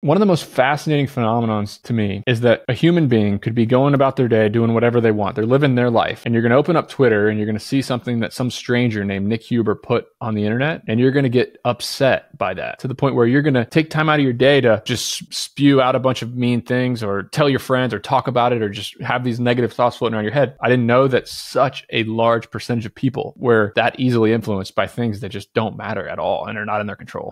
One of the most fascinating phenomenons to me is that a human being could be going about their day doing whatever they want. They're living their life. And you're going to open up Twitter and you're going to see something that some stranger named Nick Huber put on the internet. And you're going to get upset by that to the point where you're going to take time out of your day to just spew out a bunch of mean things or tell your friends or talk about it or just have these negative thoughts floating around your head. I didn't know that such a large percentage of people were that easily influenced by things that just don't matter at all and are not in their control.